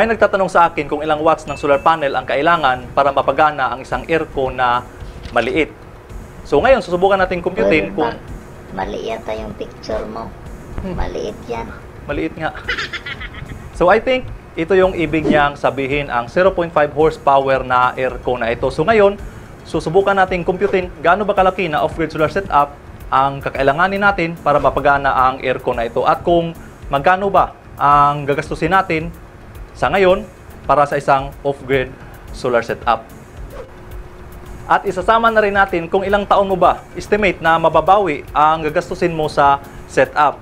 May nagtatanong sa akin kung ilang watts ng solar panel ang kailangan para mapagana ang isang aircon na maliit. So ngayon, susubukan natin kumputin kung... Mali yata yung picture mo. Maliit yan. Maliit nga. So I think, ito yung ibig niyang sabihin ang 0.5 horsepower na aircon na ito. So ngayon, susubukan natin kumputin gaano ba kalaki na off-grid solar setup ang kakailanganin natin para mapagana ang aircon na ito. At kung magkano ba ang gagastusin natin sa ngayon para sa isang off-grid solar setup. At isasama na rin natin kung ilang taon mo ba estimate na mababawi ang gagastusin mo sa setup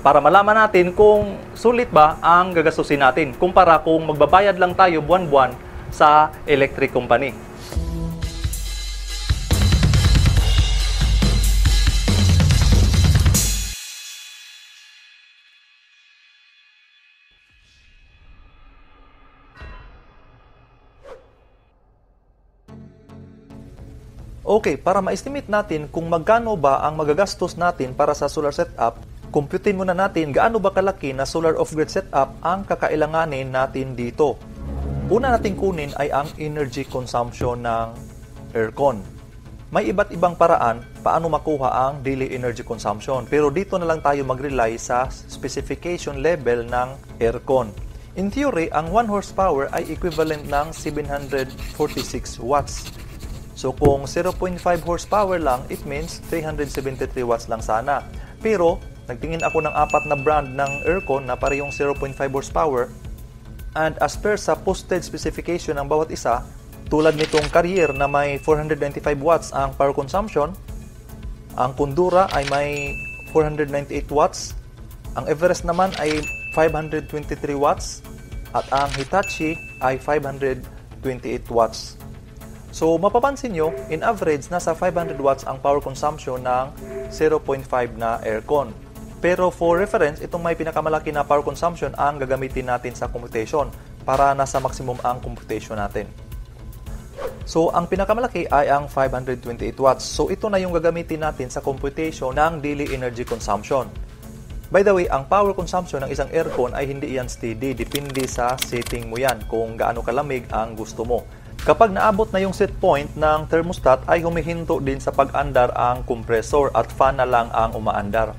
para malaman natin kung sulit ba ang gagastusin natin kumpara kung magbabayad lang tayo buwan-buwan sa electric company. Okay, para ma-estimate natin kung magkano ba ang magagastos natin para sa solar setup, kumputin muna natin gaano ba kalaki na solar off-grid setup ang kakailanganin natin dito. Una nating kunin ay ang energy consumption ng aircon. May iba't ibang paraan paano makuha ang daily energy consumption, pero dito na lang tayo mag-rely sa specification level ng aircon. In theory, ang 1 horsepower ay equivalent ng 746 watts. So kung 0.5 horsepower lang, it means 373 watts lang sana. Pero nagtingin ako ng apat na brand ng aircon na parehong 0.5 horsepower. And as per sa posted specification ng bawat isa, tulad nitong Carrier na may 495 watts ang power consumption, ang Kundura ay may 498 watts, ang Everest naman ay 523 watts, at ang Hitachi ay 528 watts. So, mapapansin nyo, in average, nasa 500 watts ang power consumption ng 0.5 na aircon. Pero for reference, itong may pinakamalaki na power consumption ang gagamitin natin sa computation para nasa maximum ang computation natin. So, ang pinakamalaki ay ang 528 watts. So, ito na yung gagamitin natin sa computation ng daily energy consumption. By the way, ang power consumption ng isang aircon ay hindi yan steady. Depende sa setting mo yan kung gaano kalamig ang gusto mo. Kapag naabot na yung set point ng thermostat ay humihinto din sa pag-andar ang compressor at fan na lang ang umaandar.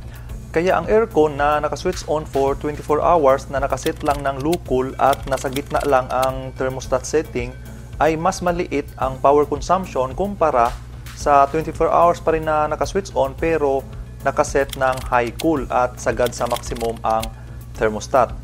Kaya ang aircon na nakaswitch on for 24 hours na nakaset lang ng low cool at nasa gitna lang ang thermostat setting ay mas maliit ang power consumption kumpara sa 24 hours pa rin na nakaswitch on pero nakaset ng high cool at sagad sa maximum ang thermostat.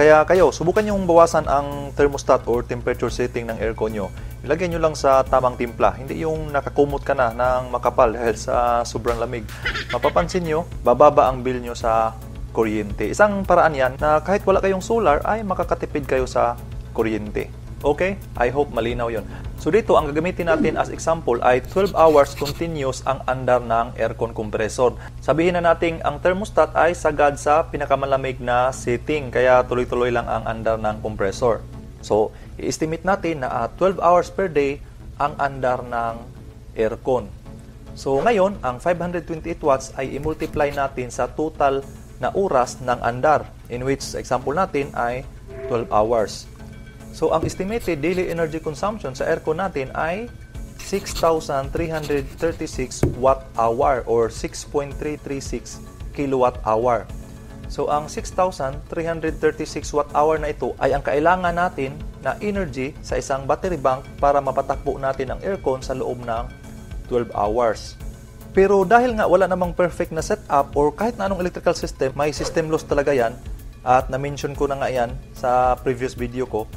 Kaya kayo, subukan nyong bawasan ang thermostat or temperature setting ng aircon nyo. Ilagay nyo lang sa tamang timpla, hindi yung nakakumot ka na ng makapal dahil sa sobrang lamig. Mapapansin nyo, bababa ang bill nyo sa kuryente. Isang paraan yan na kahit wala kayong solar ay makakatipid kayo sa kuryente. Okay? I hope malinaw yon. So dito, ang gagamitin natin as example ay 12 hours continuous ang andar ng aircon compressor. Sabihin na natin ang thermostat ay sagad sa pinakamalamig na setting, kaya tuloy-tuloy lang ang andar ng compressor. So, i-estimate natin na 12 hours per day ang andar ng aircon. So ngayon, ang 528 watts ay i-multiply natin sa total na oras ng andar, in which example natin ay 12 hours. So, ang estimated daily energy consumption sa aircon natin ay 6,336 watt-hour or 6.336 kilowatt-hour. So, ang 6,336 watt-hour na ito ay ang kailangan natin na energy sa isang battery bank para mapatakbo natin ang aircon sa loob ng 12 hours. Pero dahil nga wala namang perfect na setup or kahit na anong electrical system, may system loss talaga yan at na-mention ko na nga yan sa previous video ko.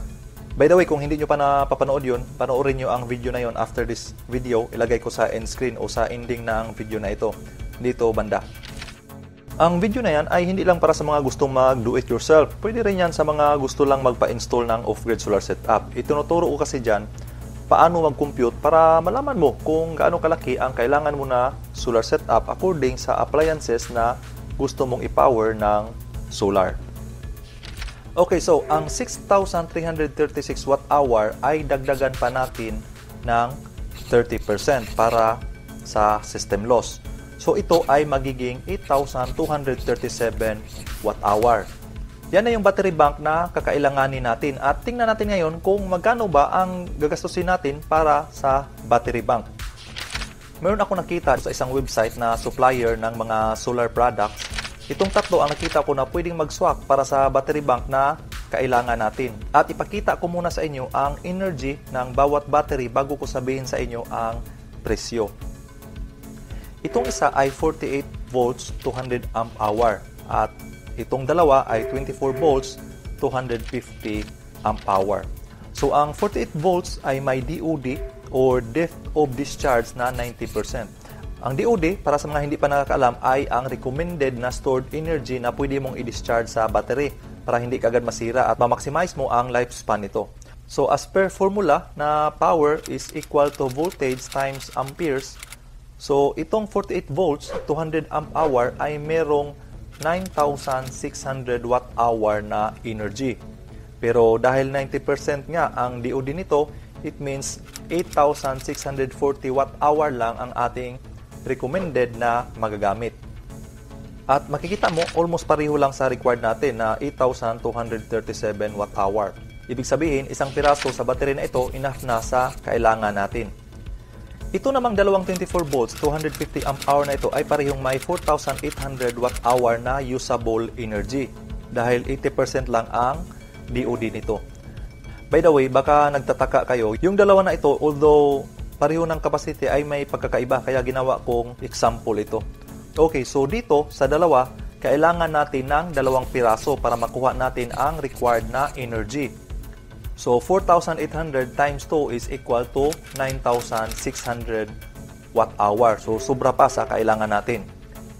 By the way, kung hindi nyo pa napapanood yun, panoorin nyo ang video na yun after this video. Ilagay ko sa end screen o sa ending ng video na ito. Dito banda. Ang video na yan ay hindi lang para sa mga gustong mag-do-it-yourself. Pwede rin yan sa mga gusto lang magpa-install ng off-grid solar setup. Itinuturo ko kasi dyan paano mag-compute para malaman mo kung gaano kalaki ang kailangan mo na solar setup according sa appliances na gusto mong i-power ng solar. Okay, so ang 6,336 watt-hour ay dagdagan pa natin ng 30% para sa system loss. So ito ay magiging 8,237 watt-hour. Yan na yung battery bank na kakailanganin natin. At tingnan natin ngayon kung magkano ba ang gagastusin natin para sa battery bank. Meron ako nakita sa isang website na supplier ng mga solar products. Itong tatlo ang nakita ko na pwedeng mag-swap para sa battery bank na kailangan natin. At ipakita ko muna sa inyo ang energy ng bawat battery bago ko sabihin sa inyo ang presyo. Itong isa ay 48 volts 200 amp hour. At itong dalawa ay 24 volts, 250 amp hour. So, ang 48 volts ay may DOD or depth of discharge na 90%. Ang DOD, para sa mga hindi pa nakakaalam, ay ang recommended na stored energy na pwede mong i-discharge sa battery para hindi kaagad masira at ma-maximize mo ang lifespan nito. So, as per formula na power is equal to voltage times amperes. So, itong 48 volts, 200 amp hour ay merong 9,600 watt-hour na energy. Pero dahil 90% nga ang DOD nito, it means 8,640 watt-hour lang ang ating recommended na magagamit. At makikita mo, almost pareho lang sa required natin na 8,237 watt-hour. Ibig sabihin, isang piraso sa battery na ito, enough na sa kailangan natin. Ito namang dalawang 24 volts, 250 amp hour na ito ay parehong may 4,800 watt hour na usable energy dahil 80% lang ang DOD nito. By the way, baka nagtataka kayo, yung dalawa na ito, although pareho ng capacity ay may pagkakaiba kaya ginawa kong example ito. Okay, so dito sa dalawa, kailangan natin ng dalawang piraso para makuha natin ang required na energy. So, 4,800 times 2 is equal to 9,600 watt-hour. So, sobra pa sa kailangan natin.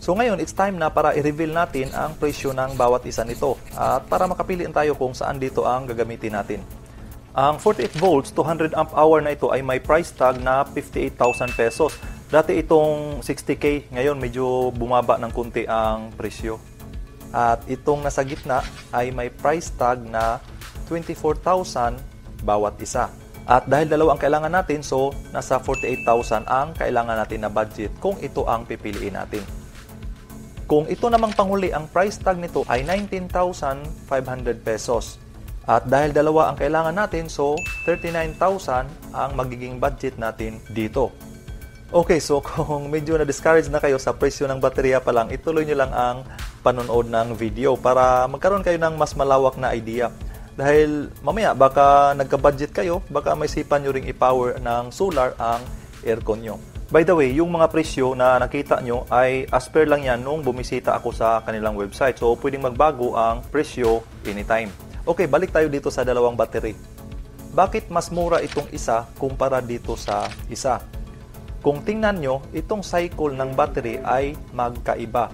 So, ngayon, it's time na para i-reveal natin ang presyo ng bawat isa nito. At para makapiliin tayo kung saan dito ang gagamitin natin. Ang 48 volts, 200 amp hour na ito ay may price tag na 58,000 pesos. Dati itong 60K, ngayon medyo bumaba ng konti ang presyo. At itong nasa gitna ay may price tag na 24,000 bawat isa. At dahil dalawa ang kailangan natin, so nasa 48,000 ang kailangan natin na budget kung ito ang pipiliin natin. Kung ito namang panghuli, ang price tag nito ay 19,500 pesos. At dahil dalawa ang kailangan natin, so 39,000 ang magiging budget natin dito. Okay, so kung medyo na-discourage na kayo sa presyo ng baterya pa lang, ituloy nyo lang ang panonood ng video para magkaroon kayo ng mas malawak na idea. Dahil mamaya baka nagka-budget kayo, baka may sipan nyo ring i-power ng solar ang aircon nyo. By the way, yung mga presyo na nakita nyo ay as per lang yan nung bumisita ako sa kanilang website. So, pwedeng magbago ang presyo anytime. Okay, balik tayo dito sa dalawang battery. Bakit mas mura itong isa kumpara dito sa isa? Kung tingnan nyo, itong cycle ng battery ay magkaiba.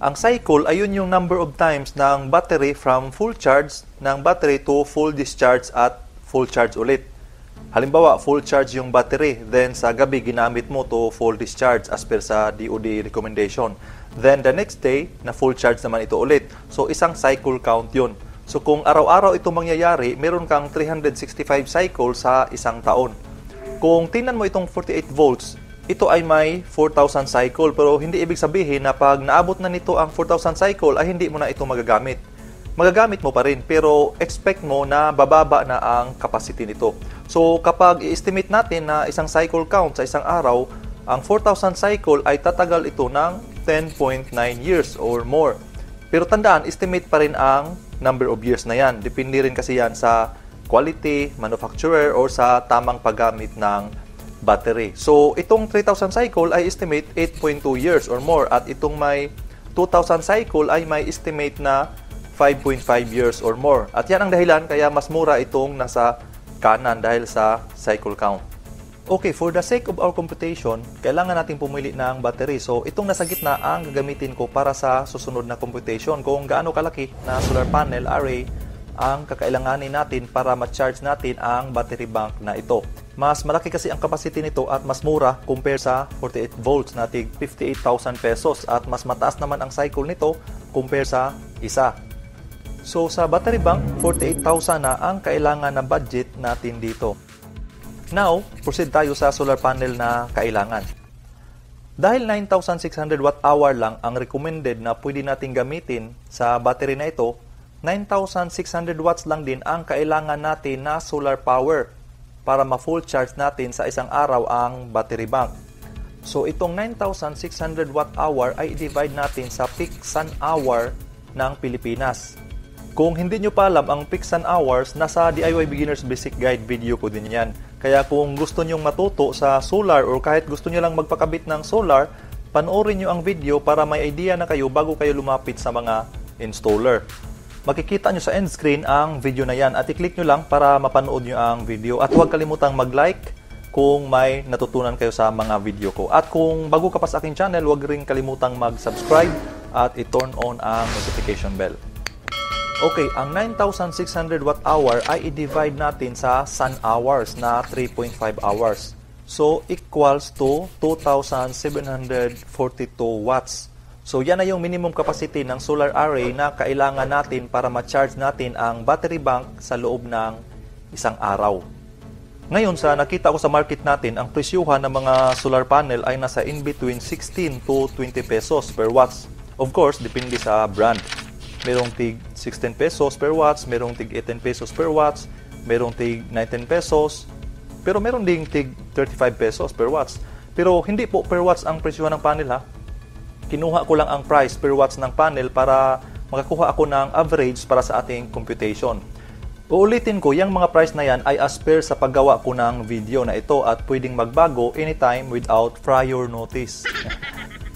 Ang cycle, ayun yung number of times ng battery from full charge ng battery to full discharge at full charge ulit. Halimbawa, full charge yung battery, then sa gabi ginamit mo to full discharge as per sa DOD recommendation. Then the next day, na full charge naman ito ulit. So, isang cycle count yun. So, kung araw-araw ito mangyayari, meron kang 365 cycles sa isang taon. Kung tingnan mo itong 48 volts, ito ay may 4,000 cycle pero hindi ibig sabihin na pag naabot na nito ang 4,000 cycle ay hindi mo na ito magagamit. Magagamit mo pa rin pero expect mo na bababa na ang capacity nito. So kapag i-estimate natin na isang cycle count sa isang araw, ang 4,000 cycle ay tatagal ito ng 10.9 years or more. Pero tandaan, estimate pa rin ang number of years na yan. Depende rin kasi yan sa quality, manufacturer or sa tamang paggamit ng battery. So, itong 3,000 cycle ay estimate 8.2 years or more at itong may 2,000 cycle ay may estimate na 5.5 years or more. At yan ang dahilan kaya mas mura itong nasa kanan dahil sa cycle count. Okay, for the sake of our computation, kailangan natin pumili ng battery. So, itong nasa gitna ang gagamitin ko para sa susunod na computation kung gaano kalaki na solar panel array ang kakailanganin natin para ma-charge natin ang battery bank na ito. Mas malaki kasi ang capacity nito at mas mura compare sa 48 volts na tig 58,000 pesos at mas mataas naman ang cycle nito compare sa isa. So sa battery bank, 48,000 na ang kailangan na budget natin dito. Now, proceed tayo sa solar panel na kailangan. Dahil 9,600 watt hour lang ang recommended na pwede nating gamitin sa battery na ito, 9,600 watts lang din ang kailangan natin na solar power para ma-full charge natin sa isang araw ang battery bank. So itong 9,600 watt hour ay i-divide natin sa peak sun hour ng Pilipinas. Kung hindi nyo pa alam ang peak sun hours, nasa DIY Beginner's Basic Guide video ko din yan. Kaya kung gusto nyong matuto sa solar o kahit gusto nyo lang magpakabit ng solar, panoorin nyo ang video para may idea na kayo bago kayo lumapit sa mga installer. Makikita nyo sa end screen ang video na yan at i-click nyo lang para mapanood nyo ang video. At huwag kalimutang mag-like kung may natutunan kayo sa mga video ko. At kung bago ka pa sa aking channel, huwag rin kalimutang mag-subscribe at i-turn on ang notification bell. Okay, ang 9,600 watt hour ay i-divide natin sa sun hours na 3.5 hours. So, equals to 2,742 watts. So, yan na yung minimum capacity ng solar array na kailangan natin para ma-charge natin ang battery bank sa loob ng isang araw. Ngayon, sa nakita ko sa market natin, ang presyuhan ng mga solar panel ay nasa in between 16 to 20 pesos per watts. Of course, depende sa brand. Merong tig 16 pesos per watts, merong tig 18 pesos per watts, merong tig 19 pesos, pero meron ding tig 35 pesos per watts. Pero hindi po per watts ang presyohan ng panel ha. Kinuha ko lang ang price per watts ng panel para makakuha ako ng average para sa ating computation. Uulitin ko, yung mga price na yan ay as per sa paggawa ko ng video na ito at pwedeng magbago anytime without prior notice.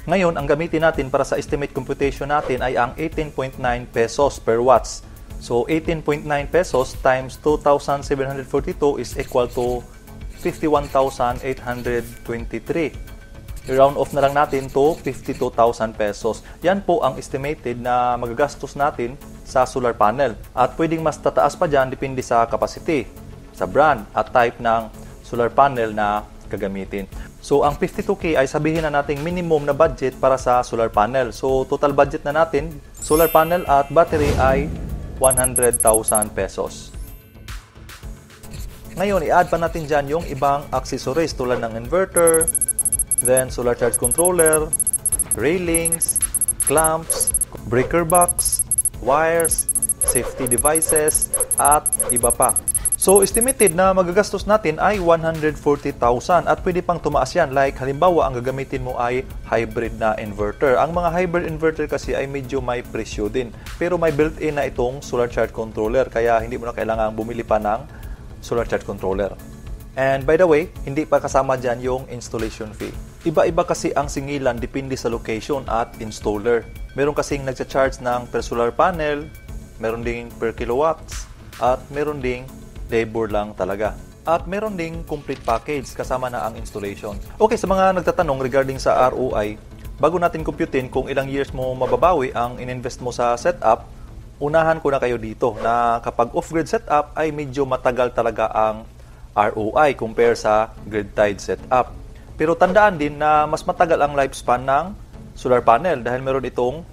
Ngayon, ang gamitin natin para sa estimate computation natin ay ang 18.9 pesos per watts. So, 18.9 pesos times 2,742 is equal to 51,823. I-round off na lang natin to 52,000 pesos. Yan po ang estimated na magagastos natin sa solar panel. At pwedeng mas tataas pa dyan depende sa capacity, sa brand at type ng solar panel na gagamitin. So, ang 52K ay sabihin na nating minimum na budget para sa solar panel. So, total budget na natin, solar panel at battery ay 100,000 pesos. Ngayon, i-add pa natin dyan yung ibang accessories tulad ng inverter, then solar charge controller, railings, clamps, breaker box, wires, safety devices, at iba pa. So, estimated na magagastos natin ay 140,000 at pwede pang tumaas yan. Like, halimbawa, ang gagamitin mo ay hybrid na inverter. Ang mga hybrid inverter kasi ay medyo may presyo din. Pero may built-in na itong solar charge controller, kaya hindi mo na kailangan bumili pa ng solar charge controller. And by the way, hindi pa kasama dyan yung installation fee. Iba-iba kasi ang singilan depende sa location at installer. Meron kasing nagsa-charge ng per solar panel, meron ding per kilowatts, at meron ding labor lang talaga. At meron ding complete package kasama na ang installation. Okay, sa mga nagtatanong regarding sa ROI, bago natin computein kung ilang years mo mababawi ang ininvest mo sa setup, unahan ko na kayo dito na kapag off-grid setup ay medyo matagal talaga ang ROI compare sa grid-tied setup. Pero tandaan din na mas matagal ang lifespan ng solar panel dahil meron itong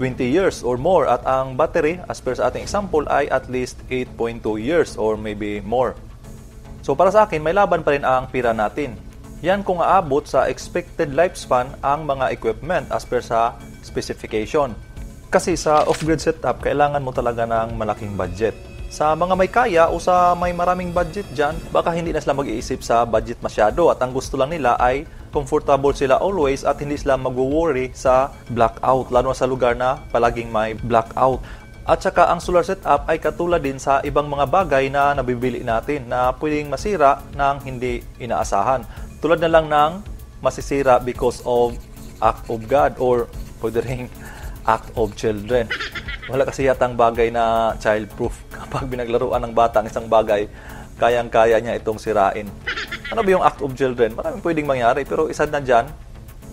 20 years or more at ang battery as per sa ating example ay at least 8.2 years or maybe more. So para sa akin, may laban pa rin ang pira natin. Yan kung aabot sa expected lifespan ang mga equipment as per sa specification. Kasi sa off-grid setup, kailangan mo talaga ng malaking budget. Sa mga may kaya o sa may maraming budget dyan, baka hindi na sila mag-iisip sa budget masyado at ang gusto lang nila ay comfortable sila always at hindi sila mag-worry sa blackout, lalo na sa lugar na palaging may blackout. At saka ang solar setup ay katulad din sa ibang mga bagay na nabibili natin na pwedeng masira ng hindi inaasahan. Tulad na lang ng masisira because of act of God or pwede rin act of children. Wala kasi yatang bagay na childproof. Kapag binaglaruan ng bata ang isang bagay, kayang-kaya niya itong sirain. Ano ba yung act of children? Maraming pwedeng mangyari, pero isa na dyan,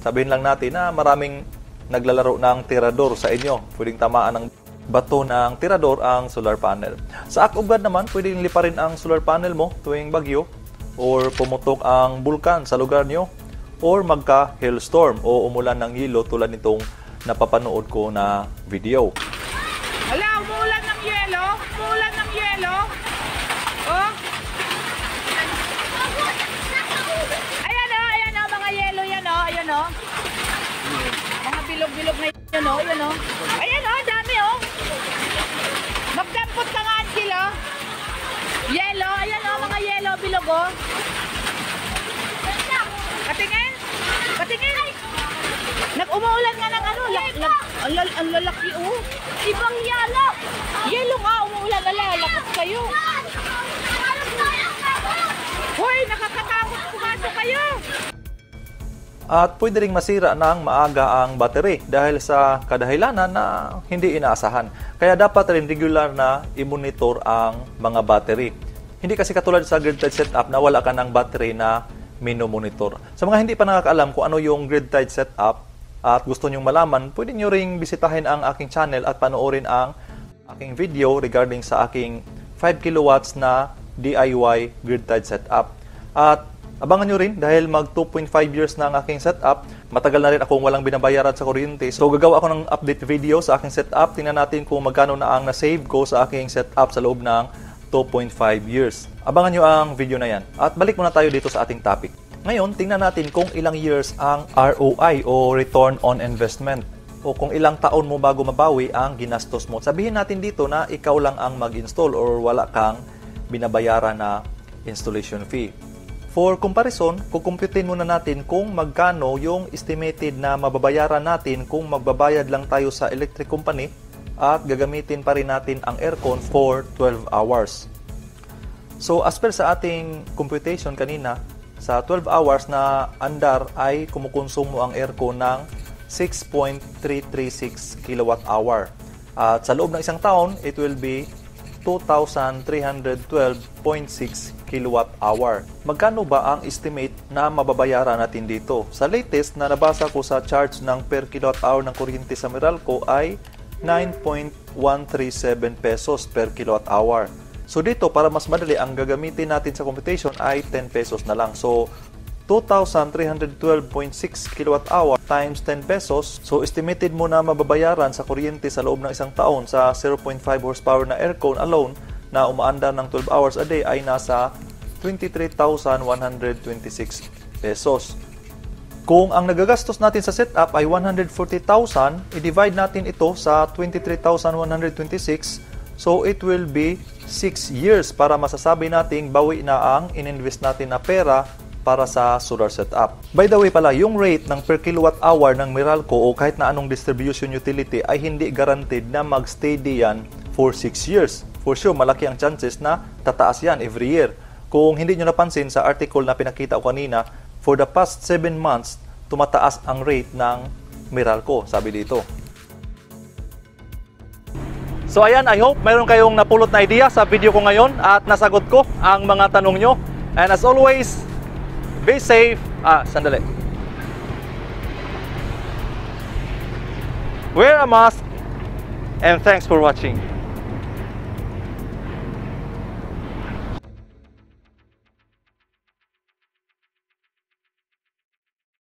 sabihin lang natin na maraming naglalaro ng tirador sa inyo. Pwedeng tamaan ng bato ng tirador ang solar panel. Sa act of God naman, pwedeng liparin ang solar panel mo tuwing bagyo, or pumutok ang bulkan sa lugar nyo, or magka-hailstorm o umulan ng yelo tulad nitong napapanood ko na video. Hala, umuulan ng yelo! Umuulan ng yelo! Oh! Ayan o. Mga bilog-bilog na yun o. Ayan o, dami o. Yellow, ayan o mga yellow, bilog o. Patingin, patingin. Nag-umuulan nga ng ano, ang lalaki o. Ibang yellow. Yellow nga, umuulan na lalakot kayo. Hoy, nakakatakot, pumasok kayo. At pwede ring masira ng maaga ang battery dahil sa kadahilanan na hindi inaasahan. Kaya dapat rin regular na i-monitor ang mga battery. Hindi kasi katulad sa grid tied setup na wala ka ng battery na minomonitor. Sa mga hindi pa nakakaalam kung ano yung grid tied setup at gusto nyong malaman, pwede nyo ring bisitahin ang aking channel at panoorin ang aking video regarding sa aking 5 kilowatts na DIY grid tied setup. At abangan nyo rin dahil mag 2.5 years na ang aking setup. Matagal na rin akong walang binabayaran sa kuryente. So gagawa ako ng update video sa aking setup. Tingnan natin kung magkano na ang na-save ko sa aking setup sa loob ng 2.5 years. Abangan nyo ang video na yan. At balik muna tayo dito sa ating topic. Ngayon, tingnan natin kung ilang years ang ROI o Return on Investment. O kung ilang taon mo bago mabawi ang ginastos mo. Sabihin natin dito na ikaw lang ang mag-install or wala kang binabayaran na installation fee. For comparison, kukumputin muna natin kung magkano yung estimated na mababayaran natin kung magbabayad lang tayo sa electric company at gagamitin pa rin natin ang aircon for 12 hours. So as per sa ating computation kanina, sa 12 hours na andar ay kumukonsumo ang aircon ng 6.336 kWh. At sa loob ng isang taon, it will be 2,312.6 kWh. Magkano ba ang estimate na mababayaran natin dito? Sa latest na nabasa ko sa charge ng per kWh ng kuryente sa Meralco ay 9.137 pesos per kWh. So dito, para mas madali, ang gagamitin natin sa computation ay 10 pesos na lang. So 2,312.6 kWh times 10 pesos. So, estimated mo na mababayaran sa kuryente sa loob ng isang taon sa 0.5 horsepower na aircon alone na umaandar ng 12 hours a day ay nasa 23,126 pesos. Kung ang nagagastos natin sa setup ay 140,000, i-divide natin ito sa 23,126. So, it will be 6 years para masasabi nating bawi na ang ininvest natin na pera para sa solar setup. By the way pala, yung rate ng per kilowatt hour ng Meralco o kahit na anong distribution utility ay hindi guaranteed na mag-steady yan for 6 years. For sure, malaki ang chances na tataas yan every year. Kung hindi nyo napansin sa article na pinakita ko kanina, for the past 7 months, tumataas ang rate ng Meralco, sabi dito. So ayan, I hope meron kayong napulot na idea sa video ko ngayon at nasagot ko ang mga tanong nyo. And as always, be safe. Sandali. Wear a mask and thanks for watching.